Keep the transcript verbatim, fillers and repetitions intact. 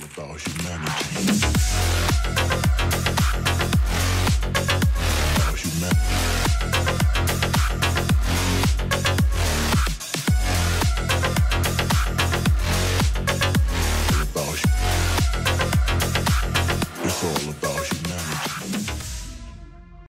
about humanity.